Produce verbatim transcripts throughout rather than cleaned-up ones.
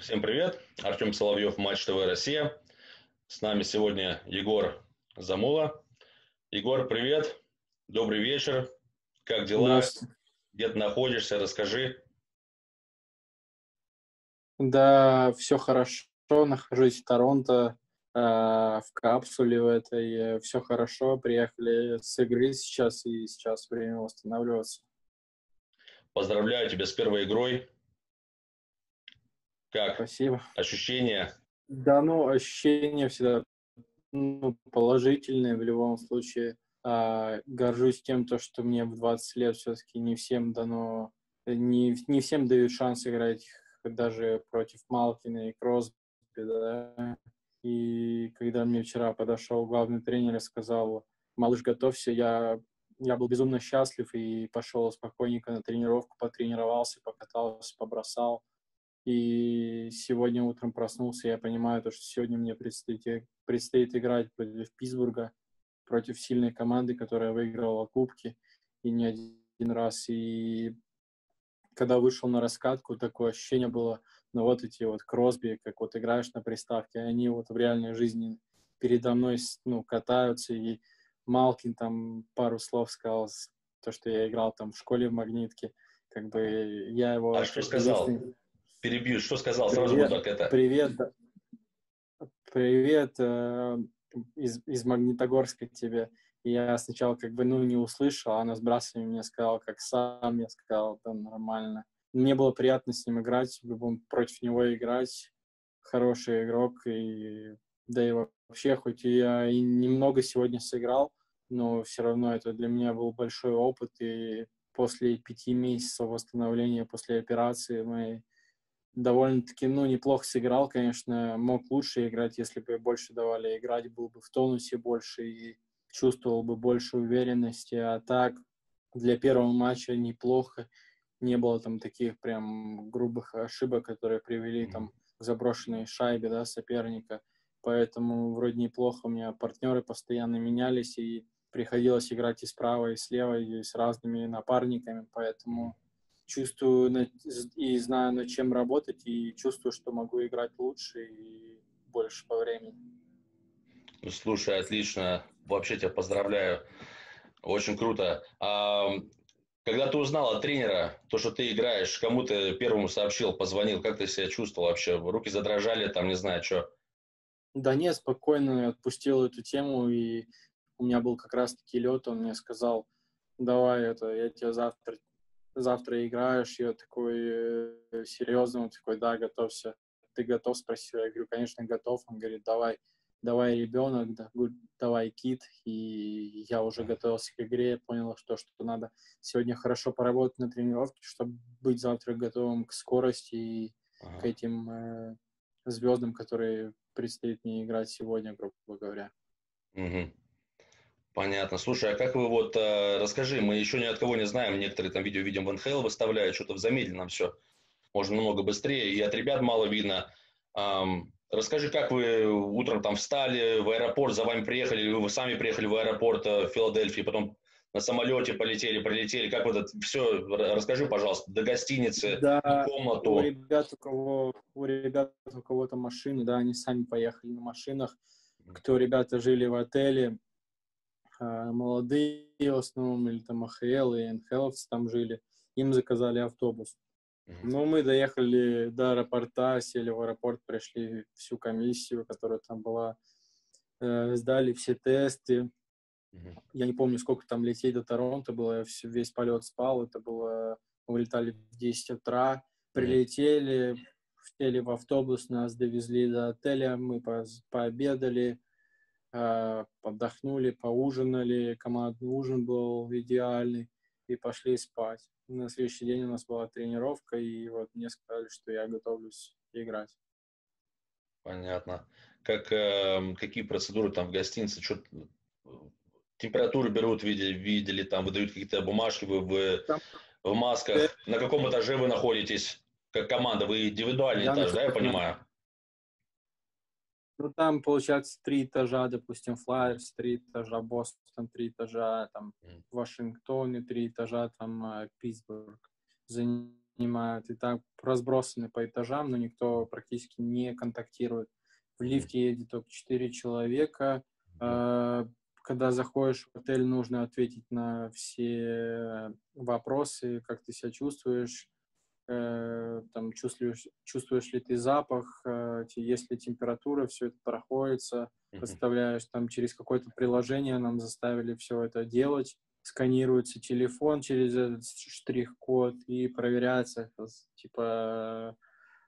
Всем привет. Артем Соловьев, Матч ТВ Россия. С нами сегодня Егор Замула. Егор, привет. Добрый вечер. Как дела? Где ты находишься? Расскажи. Да, все хорошо. Нахожусь в Торонто, э, в капсуле в этой. Все хорошо. Приехали с игры сейчас, и сейчас время восстанавливаться. Поздравляю тебя с первой игрой. Как? Спасибо. Ощущения? Да, ну, ощущения всегда ну, положительные в любом случае. А, горжусь тем, то, что мне в двадцать лет все-таки не всем дано, не, не всем дают шанс играть даже против Малкина и Кросби. Да? И когда мне вчера подошел главный тренер и сказал: «Малыш, готовься», я, я был безумно счастлив и пошел спокойненько на тренировку, потренировался, покатался, побросал. И сегодня утром проснулся, я понимаю, то, что сегодня мне предстоит, предстоит играть против Питтсбурга, против сильной команды, которая выиграла кубки, и не один раз. И когда вышел на раскатку, такое ощущение было, ну вот эти вот Кросби, как вот играешь на приставке, они вот в реальной жизни передо мной ну, катаются. И Малкин там пару слов сказал, то, что я играл там в школе в Магнитке. Как бы я его... А что сказал? Перебью, что сказал? Сразу привет, буду так это. Привет, привет э, из, из Магнитогорска тебе. Я сначала как бы, ну, не услышал, а она с брасами мне сказала, как сам, я сказал, да, нормально. Мне было приятно с ним играть, любом, против него играть. Хороший игрок, и, да и вообще, хоть я и немного сегодня сыграл, но все равно это для меня был большой опыт, и после пяти месяцев восстановления, после операции моей, довольно-таки, ну, неплохо сыграл, конечно, мог лучше играть, если бы больше давали играть, был бы в тонусе больше и чувствовал бы больше уверенности, а так для первого матча неплохо, не было там таких прям грубых ошибок, которые привели там к заброшенной шайбе, да, соперника, поэтому вроде неплохо, у меня партнеры постоянно менялись, и приходилось играть и справа, и слева, и с разными напарниками, поэтому... Чувствую и знаю, над чем работать, и чувствую, что могу играть лучше и больше по времени. Слушай, отлично. Вообще тебя поздравляю. Очень круто. А когда ты узнал от тренера, то, что ты играешь, кому ты первому сообщил, позвонил, как ты себя чувствовал вообще? Руки задрожали, там, не знаю, что? Да нет, спокойно отпустил эту тему, и у меня был как раз-таки лед, он мне сказал: давай, это, я тебя завтра... завтра играешь, я такой э, серьезный, он такой: да, готовься. Ты готов? Спросил. Я говорю: конечно, готов. Он говорит: давай, давай, ребенок, да, давай, кит. И я уже готовился к игре, я понял, что, что надо сегодня хорошо поработать на тренировке, чтобы быть завтра готовым к скорости и ага. к этим э, звездам, которые предстоит мне играть сегодня, грубо говоря. Угу. Понятно. Слушай, а как вы вот, э, расскажи, мы еще ни от кого не знаем, некоторые там видео видим в эн ха эл выставляют, что-то в замедленном все, можно намного быстрее, и от ребят мало видно. Эм, расскажи, как вы утром там встали, в аэропорт, за вами приехали, или вы сами приехали в аэропорт э, в Филадельфии, потом на самолете полетели, прилетели, как вот это все, расскажи, пожалуйста, до гостиницы, да, в комнату. У ребят, у кого, у ребят, у кого-то машины, да, они сами поехали на машинах, кто ребята жили в отеле, молодые в основном, или там а ха эл и эн ха эловцы там жили, им заказали автобус. Mm-hmm. Ну, мы доехали до аэропорта, сели в аэропорт, пришли всю комиссию, которая там была, э, сдали все тесты. Mm-hmm. Я не помню, сколько там лететь до Торонто было, я весь полет спал, это было, мы вылетали в десять утра, прилетели, сели в автобус, нас довезли до отеля, мы по- пообедали, отдохнули, поужинали, командный ужин был идеальный, и пошли спать. На следующий день у нас была тренировка, и вот мне сказали, что я готовлюсь играть. Понятно. Как, э, какие процедуры там в гостинице? Что, температуру берут, видели, видели, там выдают какие-то бумажки, вы в, там... в масках. На каком этаже вы находитесь? Как команда, вы индивидуальный я этаж, начал... да, я понимаю? Ну, там, получается, три этажа, допустим, Флайерс, три этажа, Бостон, три этажа, там, Вашингтон, и три этажа, там, Питтсбург. За принимают, и так разбросаны по этажам, но никто практически не контактирует. В лифте едет только четыре человека. Когда заходишь в отель, нужно ответить на все вопросы, как ты себя чувствуешь, там, чувствуешь, чувствуешь ли ты запах, есть ли температура, все это проходится, подставляешь там через какое-то приложение, нам заставили все это делать, сканируется телефон через этот штрих-код и проверяется, типа,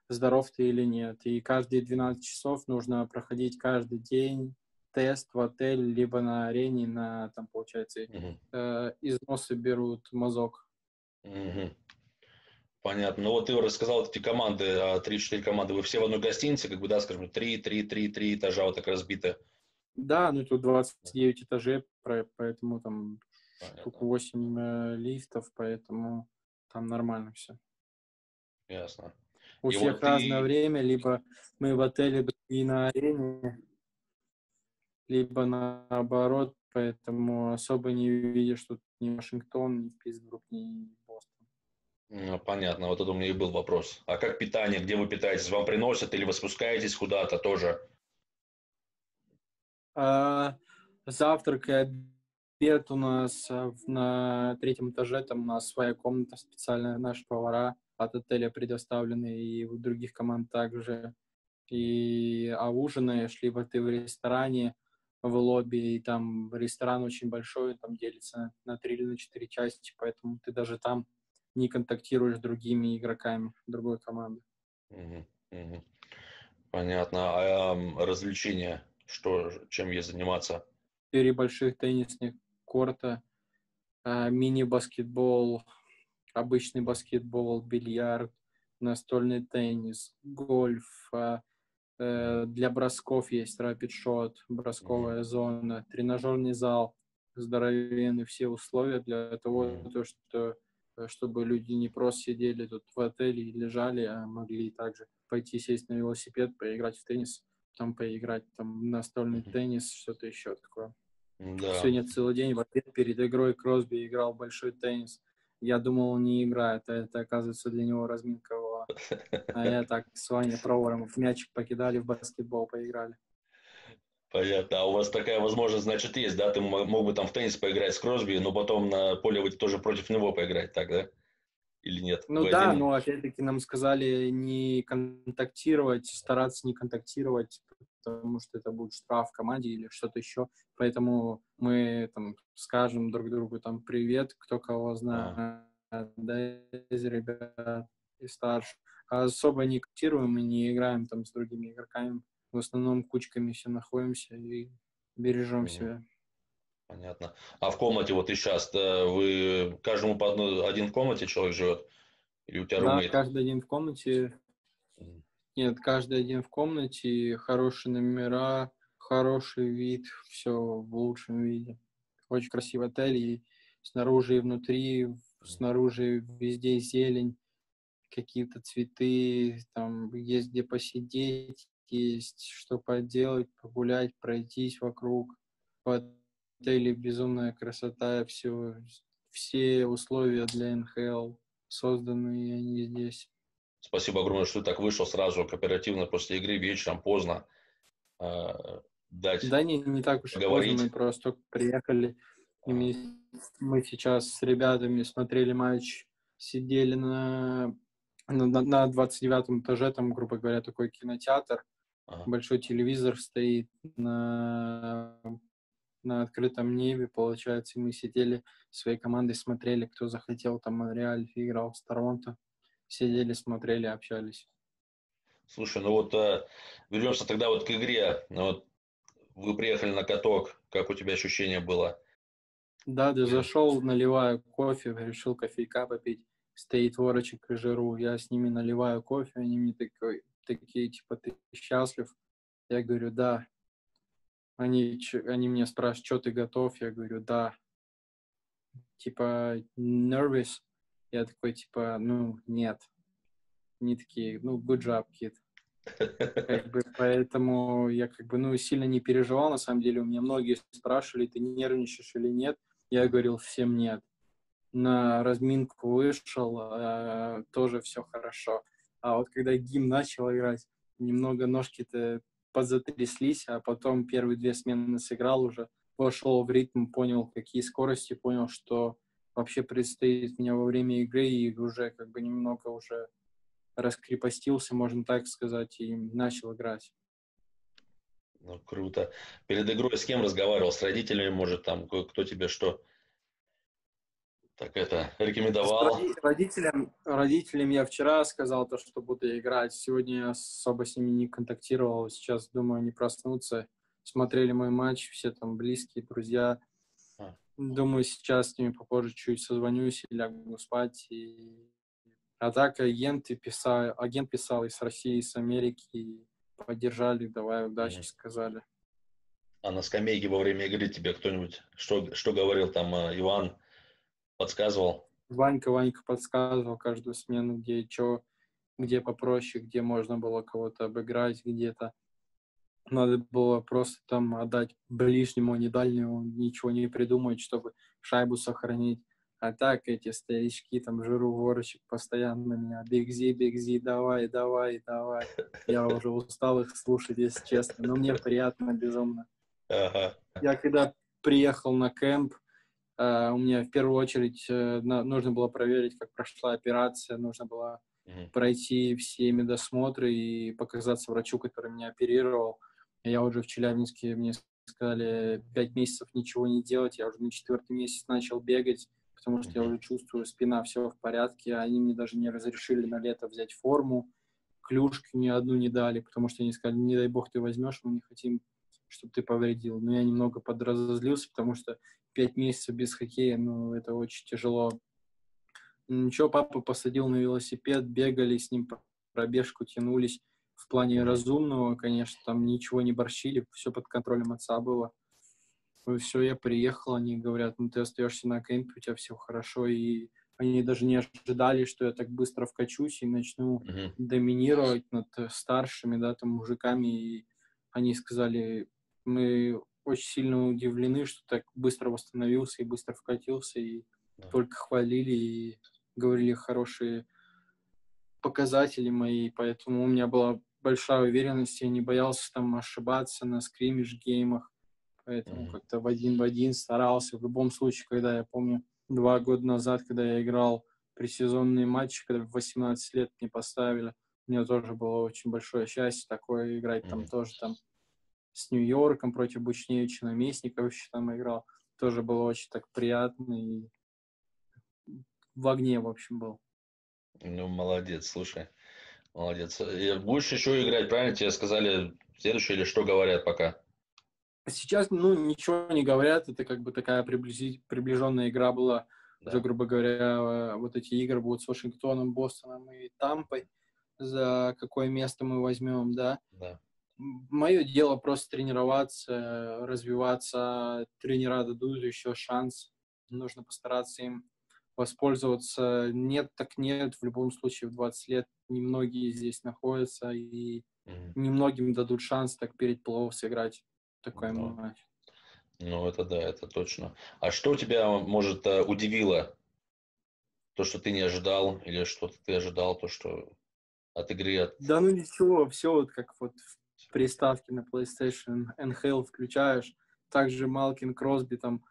здоров ты или нет. И каждые двенадцать часов нужно проходить каждый день тест в отель, либо на арене, на, там, получается, э, из носа берут мазок. Понятно. Ну вот ты рассказал эти команды, три-четыре команды. Вы все в одной гостинице, как бы, да, скажем, три-три-три-три этажа вот так разбито. Да, ну тут двадцать девять этажей, поэтому там штук восемь э, лифтов, поэтому там нормально все. Ясно. У И всех вот разное ты... время, либо мы в отеле, другие на арене, либо наоборот, поэтому особо не видишь тут ни Вашингтон, ни Питтсбург, ни Бостон. Ну, понятно, вот это у меня и был вопрос. А как питание, где вы питаетесь? Вам приносят или вы спускаетесь куда-то тоже? А, завтрак и обед у нас на третьем этаже, там у нас своя комната специальная, наши повара от отеля предоставлены, и у других команд также. И, а ужинаешь, либо ты в ресторане, в лобби, и там ресторан очень большой, там делится на три или на четыре части, поэтому ты даже там не контактируешь с другими игроками другой команды. Угу, угу. Понятно. А э, развлечения, что, чем ей заниматься? Четыре больших теннисных корта, э, мини-баскетбол, обычный баскетбол, бильярд, настольный теннис, гольф, э, э, для бросков есть рапид-шот, бросковая угу. зона, тренажерный зал, здоровенные все условия для того, угу. что чтобы люди не просто сидели тут в отеле и лежали, а могли также пойти сесть на велосипед, поиграть в теннис, потом поиграть там в настольный теннис, что-то еще такое. Да. Сегодня целый день в ответ перед игрой Кросби играл большой теннис. Я думал, он не играет, а это, оказывается, для него разминка была. А я так с Ваней Провором в мячик покидали, в баскетбол поиграли. Понятно. А у вас такая возможность, значит, есть, да? Ты мог бы там в теннис поиграть с Кросби, но потом на поле выйти тоже против него поиграть, так, да? Или нет? Ну вы да, один? Но опять-таки нам сказали не контактировать, стараться не контактировать, потому что это будет штраф команде или что-то еще. Поэтому мы там скажем друг другу там привет, кто кого знает, а. да, из ребят и старше. А особо не контактируем и не играем там с другими игроками. В основном кучками все находимся и бережем себя. Понятно. А в комнате вот и сейчас, да, вы каждому по одной, один в комнате человек живет? Или у тебя румейт? Да, каждый один в комнате. Нет, каждый один в комнате, хорошие номера, хороший вид, все в лучшем виде. Очень красивый отель, и снаружи, и внутри, снаружи везде зелень, какие-то цветы, там есть где посидеть, есть что поделать, погулять, пройтись вокруг. В отеле безумная красота, все, все условия для эн ха эл созданы, и они здесь. Спасибо огромное, что ты так вышел сразу кооперативно после игры, вечером, поздно. Э, дать да не, не так уж и поздно, мы просто приехали. И мы, мы сейчас с ребятами смотрели матч, сидели на, на, на двадцать девятом этаже, там, грубо говоря, такой кинотеатр. Ага. Большой телевизор стоит на, на открытом небе, получается, мы сидели своей командой, смотрели, кто захотел, там Монреаль играл с Торонто, сидели, смотрели, общались. Слушай, ну вот э, вернемся тогда вот к игре. Ну, вот вы приехали на каток, как у тебя ощущение было? Да, да, зашел, наливаю кофе, решил кофейка попить, стоит ворочек и жиру, я с ними наливаю кофе, они мне такой... такие, типа, ты счастлив? Я говорю, да. Они, ч, они меня спрашивают, что ты готов? Я говорю, да. Типа, nervous? Я такой, типа, ну, нет. Они такие, ну, good job, kid. Как бы, поэтому я, как бы, ну, сильно не переживал, на самом деле. У меня многие спрашивали, ты нервничаешь или нет? Я говорил всем нет. на разминку вышел, тоже все хорошо. А вот когда гимн начал играть, немного ножки-то подзатряслись, а потом первые две смены сыграл уже, вошел в ритм, понял, какие скорости, понял, что вообще предстоит мне во время игры, и уже как бы немного уже раскрепостился, можно так сказать, и начал играть. Ну, круто. Перед игрой с кем разговаривал? С родителями, может, там, кто тебе что так это рекомендовал? Родителям, родителям я вчера сказал, то, что буду играть. Сегодня я особо с ними не контактировал. Сейчас, думаю, они проснутся. Смотрели мой матч, все там близкие, друзья. А. Думаю, сейчас с ними попозже чуть созвонюсь и лягу спать. И... А так агент писал, агент писал из России, из Америки. Поддержали, давай, удачи, mm. сказали. А на скамейке во время игры тебе кто-нибудь, что, что говорил там, Иван подсказывал? Ванька, Ванька подсказывал каждую смену, где что, где попроще, где можно было кого-то обыграть, где-то надо было просто там отдать ближнему, не дальнему, ничего не придумать, чтобы шайбу сохранить. А так эти старички, там, жиру ворочек постоянно меня, бегзи, бегзи, давай, давай, давай. Я уже устал их слушать, если честно, но мне приятно, безумно. Ага. Я когда приехал на кэмп, у меня в первую очередь нужно было проверить, как прошла операция, нужно было угу. пройти все медосмотры и показаться врачу, который меня оперировал. Я уже в Челябинске, мне сказали, пять месяцев ничего не делать, я уже на четвертый месяц начал бегать, потому что я уже чувствую, спина, все в порядке. Они мне даже не разрешили на лето взять форму. Клюшки ни одну не дали, потому что они сказали, не дай бог ты возьмешь, мы не хотим, чтобы ты повредил. Но я немного подразозлился, потому что пять месяцев без хоккея, ну, это очень тяжело. Ничего, папа посадил на велосипед, бегали с ним по пробежку, тянулись. В плане разумного, конечно, там ничего не борщили, все под контролем отца было. Все, я приехал, они говорят, ну, ты остаешься на кемпе, у тебя все хорошо, и они даже не ожидали, что я так быстро вкачусь и начну mm-hmm. доминировать над старшими, да, там, мужиками, и они сказали, мы очень сильно удивлены, что так быстро восстановился и быстро вкатился, и mm-hmm. только хвалили, и говорили хорошие показатели мои, поэтому у меня была большая уверенность, я не боялся там ошибаться на скриммидж-геймах, поэтому mm-hmm. как-то в один в один старался. В любом случае, когда я помню, два года назад, когда я играл пресезонные матчи, когда в восемнадцать лет мне поставили, у меня тоже было очень большое счастье такое играть. Mm-hmm. Там тоже там с Нью-Йорком против Бучневича, наместника вообще там играл. Тоже было очень так приятно и в огне, в общем, был. Ну, молодец, слушай. Молодец. И будешь еще играть, правильно? Тебе сказали следующее или что говорят пока? Сейчас, ну, ничего не говорят, это как бы такая приблизи... приближенная игра была, да. Уже, грубо говоря, вот эти игры будут с Вашингтоном, Бостоном и Тампой, за какое место мы возьмем, да. да. Мое дело просто тренироваться, развиваться, тренера дадут еще шанс, нужно постараться им воспользоваться. Нет, так нет, в любом случае в двадцать лет немногие здесь находятся, и mm-hmm. немногим дадут шанс так перед плей-офф сыграть. Такой ну, матч. Ну, это да, это точно. А что тебя, может, удивило? То, что ты не ожидал, или что-то ты ожидал, то, что от игры... От... Да ну ничего, все вот как вот в приставке на PlayStation, эн ха эл включаешь, также Малкин, Кросби там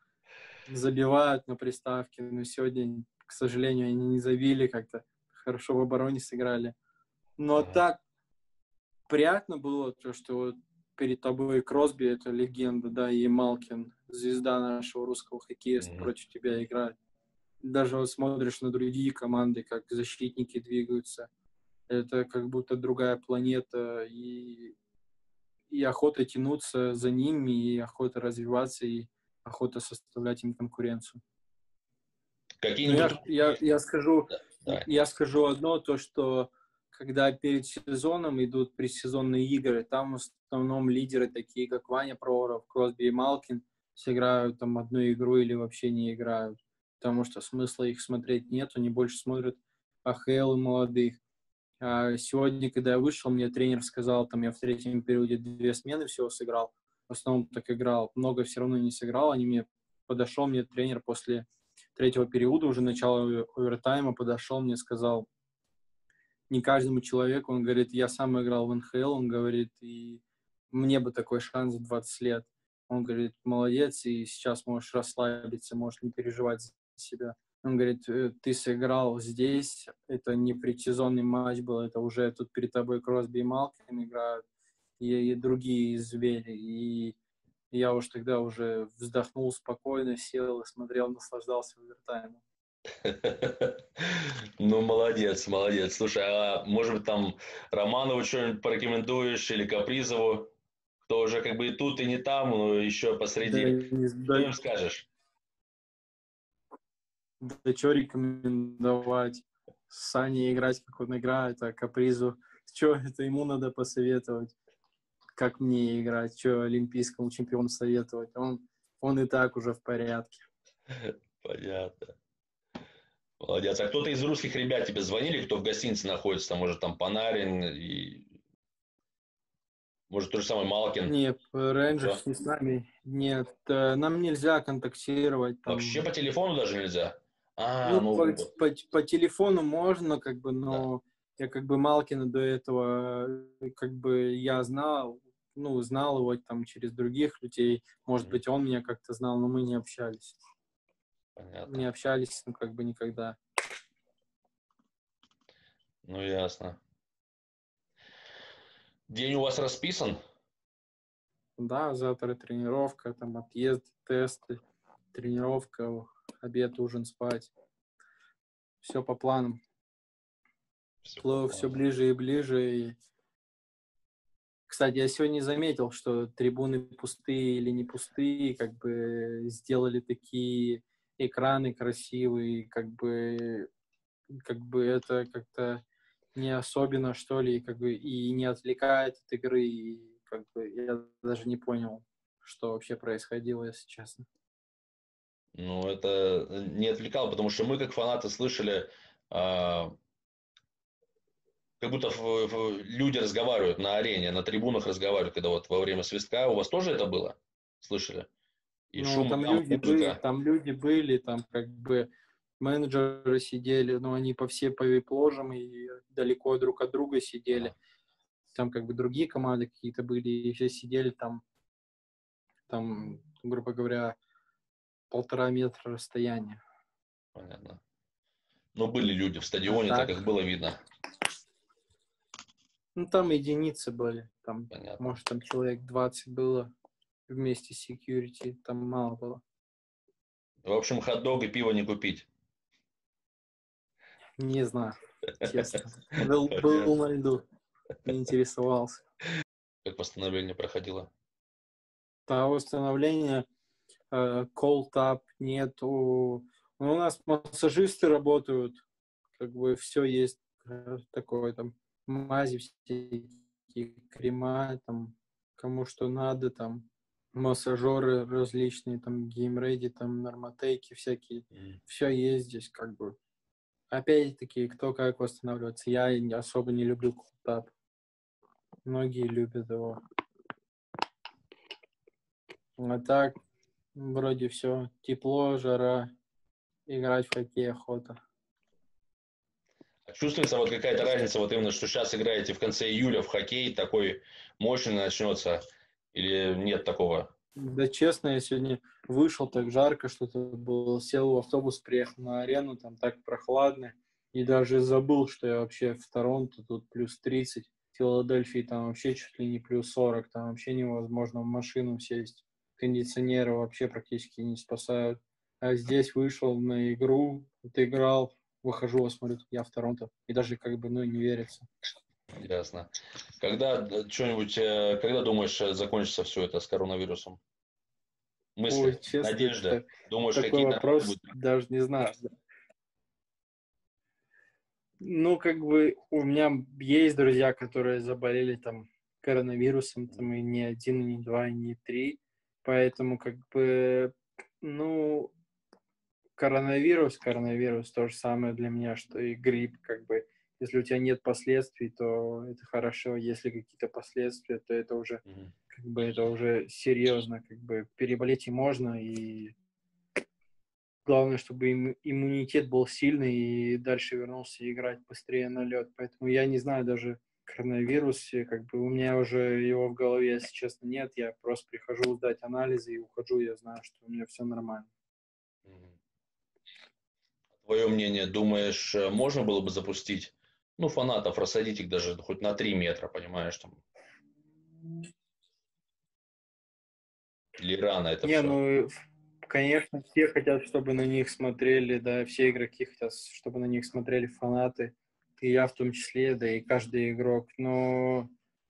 забивают на приставке, но сегодня, к сожалению, они не забили как-то, хорошо в обороне сыграли. Но ага. так приятно было, то, что вот перед тобой Кросби, это легенда, да, и Малкин, звезда нашего русского хоккея, mm-hmm. против тебя играет. Даже вот смотришь на другие команды, как защитники двигаются. Это как будто другая планета, и, и охота тянуться за ними, и охота развиваться, и охота составлять им конкуренцию. Какие-нибудь... Я, я, я, скажу, yeah. я скажу одно, то, что когда перед сезоном идут предсезонные игры, там в основном лидеры, такие как Ваня Проворов, Кросби и Малкин, сыграют там одну игру или вообще не играют, потому что смысла их смотреть нет, они больше смотрят АХЛ и молодых. А сегодня, когда я вышел, мне тренер сказал, там я в третьем периоде две смены всего сыграл, в основном так играл, много все равно не сыграл, они мне подошел, мне тренер после третьего периода, уже начало овертайма, подошел мне, сказал, не каждому человеку, он говорит, я сам играл в эн ха эл, он говорит, и мне бы такой шанс в двадцать лет. Он говорит, молодец, и сейчас можешь расслабиться, можешь не переживать за себя. Он говорит, ты сыграл здесь, это не предсезонный матч был, это уже тут перед тобой Кросби и Малкин играют, и, и другие звери. И я уж тогда уже вздохнул спокойно, сел и смотрел, наслаждался овертаймом. Ну, молодец, молодец. Слушай, а может быть там Романову что-нибудь порекомендуешь или Капризову? Кто уже как бы и тут, и не там, но еще посреди. Что им скажешь? Да что рекомендовать? Сане играть, как он играет, а Капризу. Что это ему надо посоветовать? Как мне играть? Что олимпийскому чемпиону советовать? Он, он и так уже в порядке. Понятно. Молодец. А кто-то из русских ребят тебе звонили, кто в гостинице находится? Там, может, там Панарин и... Может, тот же самый Малкин? Нет, Рейнджерс не с нами. Нет, нам нельзя контактировать. Там. Вообще по телефону даже нельзя? А, ну, ну... По, по, по телефону можно, как бы, но да. Я как бы Малкина до этого, как бы, я знал, ну, знал его там через других людей. Может mm-hmm. быть, он меня как-то знал, но мы не общались. Понятно. Не общались, ну, как бы, никогда. Ну, ясно. День у вас расписан? Да, завтра тренировка, там отъезд, тесты, тренировка, обед, ужин, спать. Все по планам. Все, Пло, по плану. Все ближе и ближе. И... Кстати, я сегодня заметил, что трибуны пустые или не пустые, как бы сделали такие экраны красивые, как бы, как бы это как-то... не особенно, что ли, как бы, и не отвлекает от игры, и как бы я даже не понял, что вообще происходило, если честно. Ну, это не отвлекало, потому что мы, как фанаты, слышали, а, как будто в, в, люди разговаривают на арене, на трибунах разговаривают, когда вот во время свистка. У вас тоже это было? Слышали? И ну, шум, там, там, люди были, там люди были, там как бы... менеджеры сидели, но они по все по вип-ложам и далеко друг от друга сидели. Там как бы другие команды какие-то были, и все сидели там, там, грубо говоря, полтора метра расстояния. Понятно. Но были люди в стадионе, а так, так как было видно. Ну, там единицы были. Там, может, там человек двадцать было вместе с security, там мало было. В общем, хот-дог и пиво не купить. Не знаю, честно. Был, был на льду, не интересовался. Как восстановление проходило? Да, восстановление, колл-тап нету. Но у нас массажисты работают, как бы все есть такое, там, мази всякие, крема, там, кому что надо, там, массажеры различные, там, геймреди, там, нормотейки всякие. Mm. Все есть здесь, как бы. Опять-таки, кто как восстанавливается. Я особо не люблю колл-тап. Многие любят его. А так, вроде все. Тепло, жара, играть в хоккей охота. А чувствуется вот какая-то разница, вот именно, что сейчас играете в конце июля в хоккей, такой мощный начнется, или нет такого? Да честно, я сегодня вышел, так жарко что-то было, сел в автобус, приехал на арену, там так прохладно, и даже забыл, что я вообще в Торонто, тут плюс тридцать, в Филадельфии там вообще чуть ли не плюс сорок, там вообще невозможно в машину сесть, кондиционеры вообще практически не спасают. А здесь вышел на игру, отыграл, выхожу, смотрю, я в Торонто, и даже как бы, ну, не верится. Ясно. Когда что-нибудь, когда думаешь, закончится все это с коронавирусом? Мысли, ой, надежда. Думаешь, такой вопрос, будут? Даже не знаю. Ну, как бы у меня есть друзья, которые заболели там коронавирусом, там и не один, и не два, и не три. Поэтому, как бы, ну, коронавирус, коронавирус то же самое для меня, что и грипп, как бы. Если у тебя нет последствий, то это хорошо. Если какие-то последствия, то это уже, mm-hmm. как бы, это уже серьезно. Как бы переболеть и можно, и главное, чтобы им, иммунитет был сильный и дальше вернулся играть быстрее на лед. Поэтому я не знаю даже коронавирус, как бы у меня уже его в голове, если честно, нет. Я просто прихожу сдать анализы и ухожу, я знаю, что у меня все нормально. Твое мнение, думаешь, можно было бы запустить, ну, фанатов, рассадить их даже хоть на три метра, понимаешь, там? Или рано это Не, все? Ну, конечно, все хотят, чтобы на них смотрели, да, все игроки хотят, чтобы на них смотрели фанаты, и я в том числе, да, и каждый игрок. Но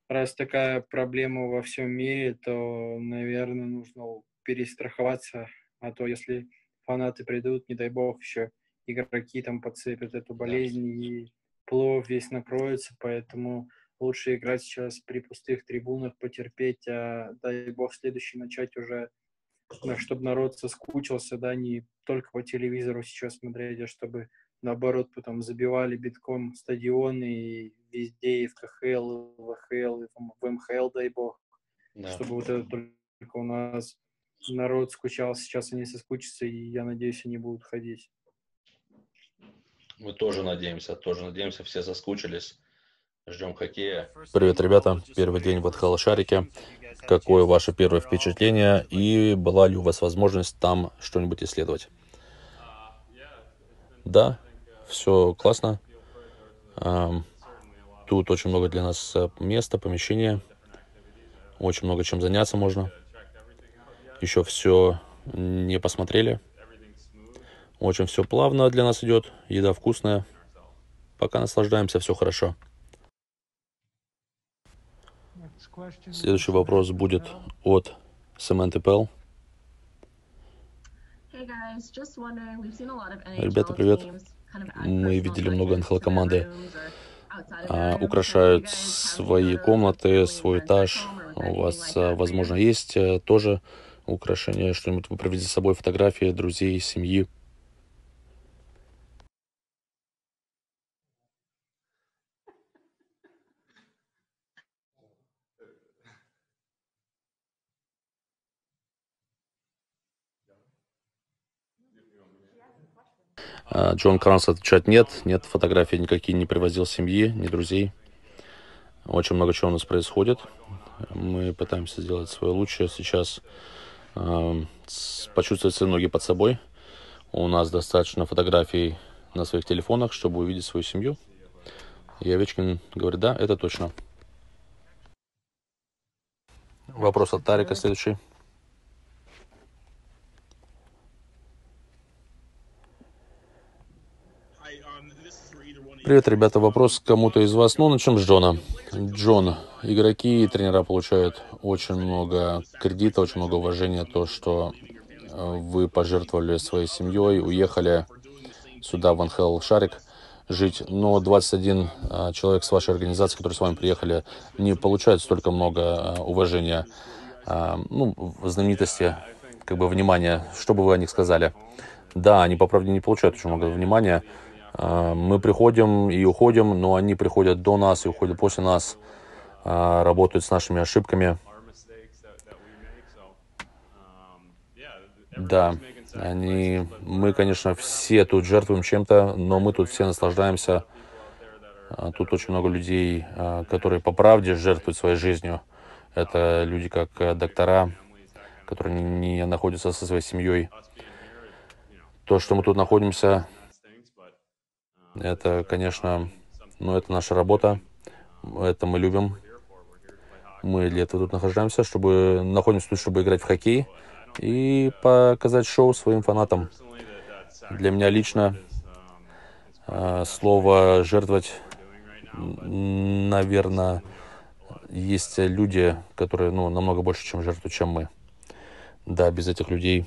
раз такая проблема во всем мире, то, наверное, нужно перестраховаться, а то если фанаты придут, не дай бог, еще игроки там подцепят эту болезнь, и плов весь накроется, поэтому лучше играть сейчас при пустых трибунах, потерпеть, а дай бог следующий начать уже, чтобы народ соскучился, да, не только по телевизору сейчас смотреть, а чтобы, наоборот, потом забивали битком стадионы и везде, и в ка ха эл, и в а ха эл, и в эм ха эл, дай бог, да. Чтобы вот это только у нас народ скучал, сейчас они соскучатся, и я надеюсь, они будут ходить. Мы тоже надеемся, тоже надеемся, все соскучились. Ждем хоккея. Привет, ребята. Первый день в Адхал-шарике. Какое ваше первое впечатление? И была ли у вас возможность там что-нибудь исследовать? Да, все классно. Тут очень много для нас места, помещения. Очень много чем заняться можно. Еще все не посмотрели. Очень все плавно для нас идет. Еда вкусная. Пока наслаждаемся, все хорошо. Следующий вопрос будет от Саманты Пелл. Ребята, привет. Мы видели много эн ха эл-команды. А, украшают свои комнаты, свой этаж. У вас, возможно, есть тоже украшения, что-нибудь вы привезли с собой, фотографии друзей, семьи. Джон Кранс отвечает: нет, нет, фотографий никакие не привозил, семьи, ни друзей. Очень много чего у нас происходит. Мы пытаемся сделать свое лучшее сейчас, э, почувствовать свои ноги под собой. У нас достаточно фотографий на своих телефонах, чтобы увидеть свою семью. И Овечкин говорит: да, это точно. Вопрос от Тарика следующий. Привет, ребята. Вопрос к кому-то из вас. Ну, начнем с Джона. Джон, игроки и тренера получают очень много кредита, очень много уважения. То, что вы пожертвовали своей семьей, уехали сюда, в эн ха эл-шарик, жить. Но двадцать один человек с вашей организации, которые с вами приехали, не получают столько много уважения, ну, знаменитости, как бы внимания. Что бы вы о них сказали? Да, они, по правде, не получают очень много внимания. Мы приходим и уходим, но они приходят до нас и уходят после нас, работают с нашими ошибками. Да, они, мы, конечно, все тут жертвуем чем-то, но мы тут все наслаждаемся. Тут очень много людей, которые по правде жертвуют своей жизнью. Это люди как доктора, которые не находятся со своей семьей. То, что мы тут находимся... Это, конечно, ну, это наша работа, это мы любим. Мы для этого тут нахождаемся, чтобы находимся тут, чтобы играть в хоккей и показать шоу своим фанатам. Для меня лично э, слово «жертвовать», наверное, есть люди, которые, ну, намного больше, чем жертвуют, чем мы. Да, без этих людей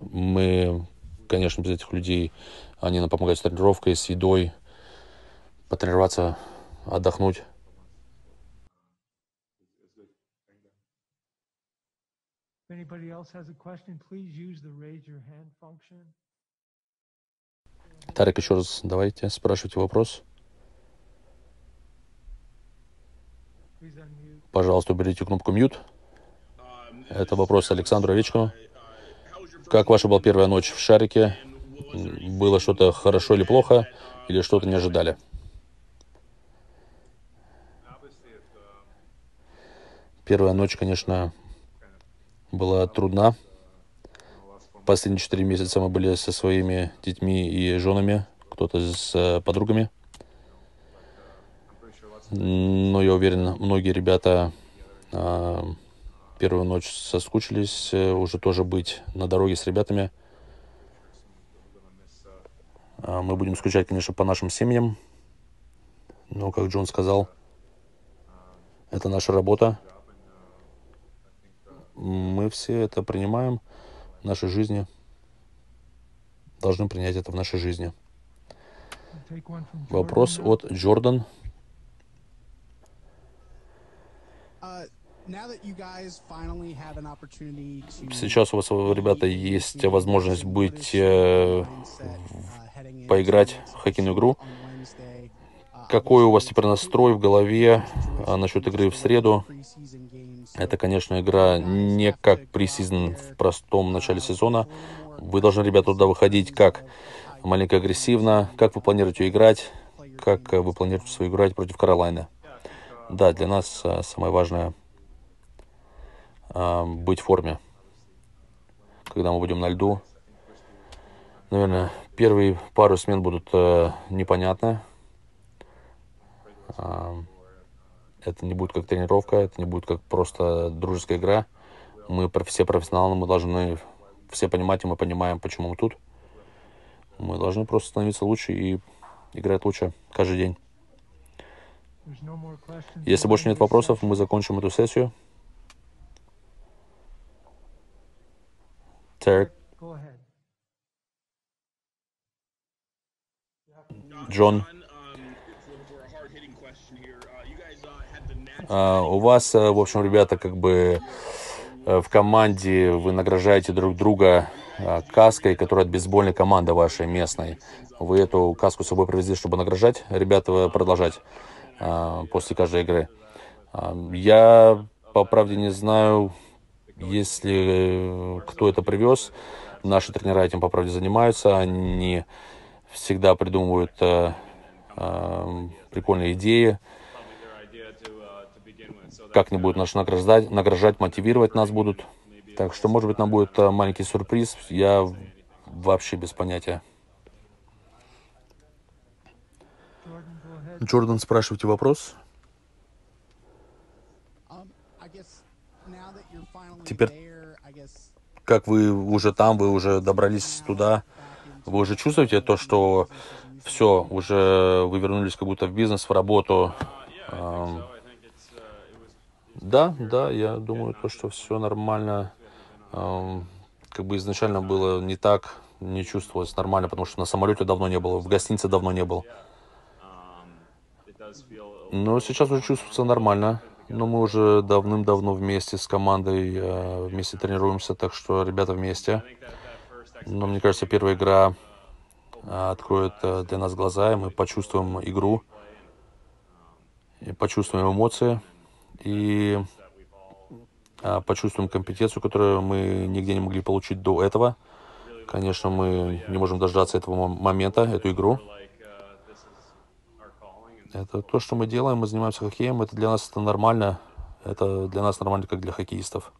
мы, конечно, без этих людей... Они нам помогают с тренировкой, с едой, потренироваться, отдохнуть. Тарик, еще раз давайте, спрашивайте вопрос. Пожалуйста, уберите кнопку «Мьют». Это вопрос Александру Овечкину. Как ваша была первая ночь в шарике? Было что-то хорошо или плохо, или что-то не ожидали? Первая ночь, конечно, была трудна. Последние четыре месяца мы были со своими детьми и женами, кто-то с подругами. Но я уверен, многие ребята э, первую ночь соскучились, уже тоже быть на дороге с ребятами. Мы будем скучать, конечно, по нашим семьям, но, как Джон сказал, это наша работа. Мы все это принимаем в нашей жизни, должны принять это в нашей жизни. Вопрос от Джордан. Сейчас у вас, ребята, есть возможность быть, э, поиграть в хоккейную игру. Какой у вас теперь настрой в голове насчет игры в среду? Это, конечно, игра не как пресизон в простом начале сезона. Вы должны, ребята, туда выходить как? Маленько агрессивно. Как вы планируете играть? Как вы планируете свою играть против Каролины? Да, для нас а, самое важное а, быть в форме. Когда мы будем на льду, наверное, первые пару смен будут а, непонятны. А, это не будет как тренировка, это не будет как просто дружеская игра. Мы все профессионалы, мы должны все понимать, и мы понимаем, почему мы тут. Мы должны просто становиться лучше и играть лучше каждый день. Если больше нет вопросов, мы закончим эту сессию. Терек. Джон. А, у вас, в общем, ребята, как бы в команде вы награждаете друг друга каской, которая от бейсбольной команды вашей местной. Вы эту каску с собой привезли, чтобы награждать ребята, продолжать после каждой игры. Я, по правде, не знаю, если кто это привез. Наши тренера этим, по правде, занимаются. Они всегда придумывают прикольные идеи. Как-нибудь нас награждать, награждать, мотивировать нас будут. Так что, может быть, нам будет маленький сюрприз. Я вообще без понятия. Джордан, спрашивайте вопрос. Теперь, как вы уже там, вы уже добрались туда, вы уже чувствуете то, что все, уже вы вернулись как будто в бизнес, в работу? Да, да, я думаю, то, что все нормально. Как бы изначально было не так, не чувствовалось нормально, потому что на самолете давно не было, в гостинице давно не был. Но сейчас уже чувствуется нормально. Но мы уже давным-давно вместе с командой, вместе тренируемся, так что ребята вместе. Но мне кажется, первая игра откроет для нас глаза, и мы почувствуем игру, и почувствуем эмоции, и почувствуем компетенцию, которую мы нигде не могли получить до этого. Конечно, мы не можем дождаться этого момента, эту игру. Это то, что мы делаем, мы занимаемся хоккеем, это для нас это нормально, это для нас нормально, как для хоккеистов.